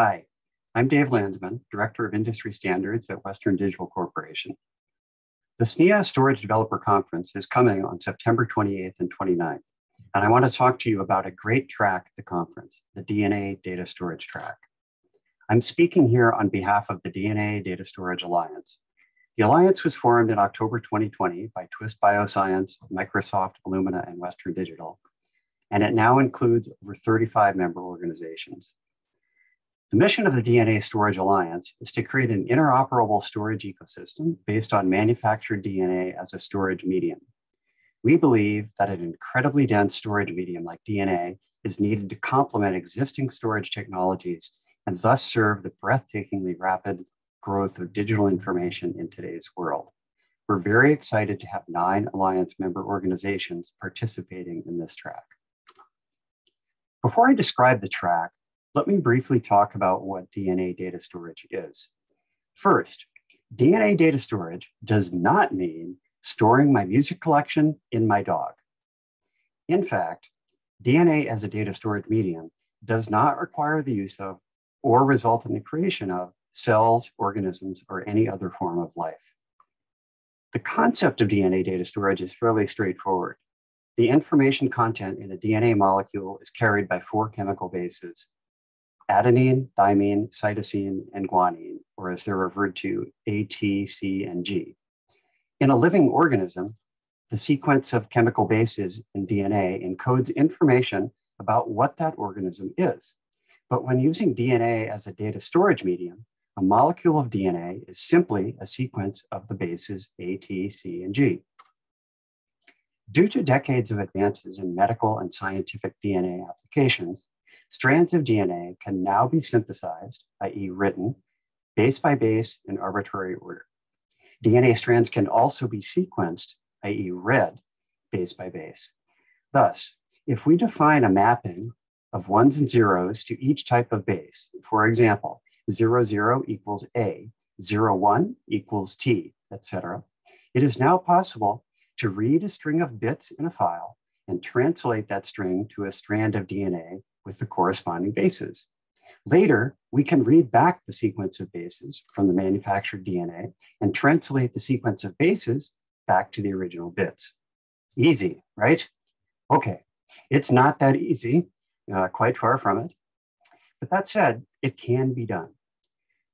Hi, I'm Dave Landsman, Director of Industry Standards at Western Digital Corporation. The SNIA Storage Developer Conference is coming on September 28th and 29th, and I want to talk to you about a great track at the conference, the DNA Data Storage Track. I'm speaking here on behalf of the DNA Data Storage Alliance. The alliance was formed in October 2020 by Twist Bioscience, Microsoft, Illumina, and Western Digital, and it now includes over 35 member organizations. The mission of the DNA Storage Alliance is to create an interoperable storage ecosystem based on manufactured DNA as a storage medium. We believe that an incredibly dense storage medium like DNA is needed to complement existing storage technologies and thus serve the breathtakingly rapid growth of digital information in today's world. We're very excited to have 9 Alliance member organizations participating in this track. Before I describe the track, let me briefly talk about what DNA data storage is. First, DNA data storage does not mean storing my music collection in my dog. In fact, DNA as a data storage medium does not require the use of or result in the creation of cells, organisms, or any other form of life. The concept of DNA data storage is fairly straightforward. The information content in a DNA molecule is carried by 4 chemical bases: adenine, thymine, cytosine, and guanine, or as they're referred to, A, T, C, and G. In a living organism, the sequence of chemical bases in DNA encodes information about what that organism is. But when using DNA as a data storage medium, a molecule of DNA is simply a sequence of the bases A, T, C, and G. Due to decades of advances in medical and scientific DNA applications, strands of DNA can now be synthesized, i.e. written, base by base in arbitrary order. DNA strands can also be sequenced, i.e. read, base by base. Thus, if we define a mapping of ones and zeros to each type of base, for example, 00 equals A, 01 equals T, etc., it is now possible to read a string of bits in a file and translate that string to a strand of DNA with the corresponding bases. Later, we can read back the sequence of bases from the manufactured DNA and translate the sequence of bases back to the original bits. Easy, right? Okay, it's not that easy, quite far from it. But that said, it can be done.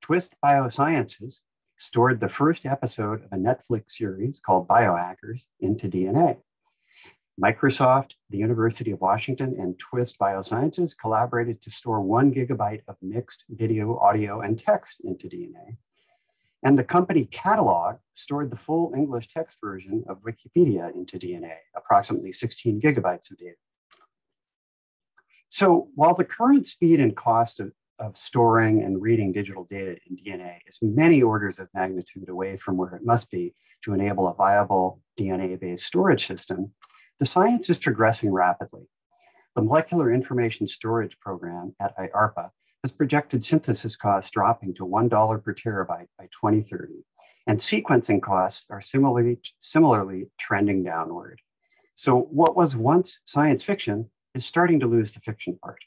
Twist Biosciences stored the first episode of a Netflix series called Biohackers into DNA. Microsoft, the University of Washington, and Twist Biosciences collaborated to store 1 gigabyte of mixed video, audio, and text into DNA. And the company Catalog stored the full English text version of Wikipedia into DNA, approximately 16 gigabytes of data. So while the current speed and cost of storing and reading digital data in DNA is many orders of magnitude away from where it must be to enable a viable DNA-based storage system, the science is progressing rapidly. The Molecular Information Storage Program at IARPA has projected synthesis costs dropping to $1 per terabyte by 2030, and sequencing costs are similarly trending downward. So what was once science fiction is starting to lose the fiction part.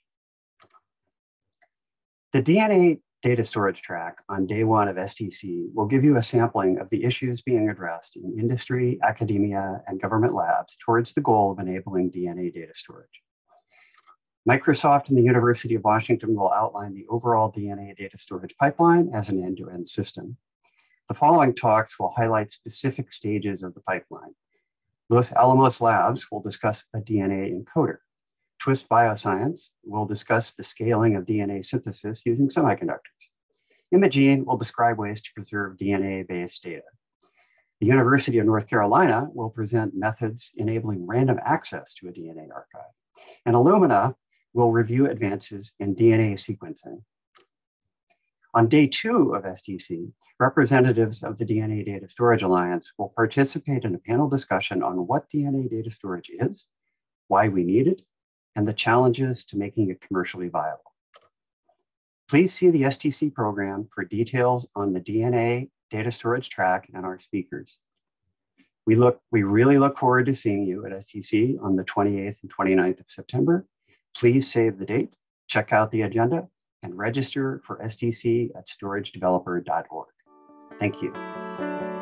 The DNA Data Storage Track on day one of SDC will give you a sampling of the issues being addressed in industry, academia, and government labs towards the goal of enabling DNA data storage. Microsoft and the University of Washington will outline the overall DNA data storage pipeline as an end-to-end system. The following talks will highlight specific stages of the pipeline. Los Alamos Labs will discuss a DNA encoder. Twist Bioscience will discuss the scaling of DNA synthesis using semiconductors. Imagene will describe ways to preserve DNA-based data. The University of North Carolina will present methods enabling random access to a DNA archive. And Illumina will review advances in DNA sequencing. On day two of SDC, representatives of the DNA Data Storage Alliance will participate in a panel discussion on what DNA data storage is, why we need it, and the challenges to making it commercially viable. Please see the STC program for details on the DNA data storage track and our speakers. We really look forward to seeing you at STC on the 28th and 29th of September. Please save the date, check out the agenda, and register for SDC at storagedeveloper.org. Thank you.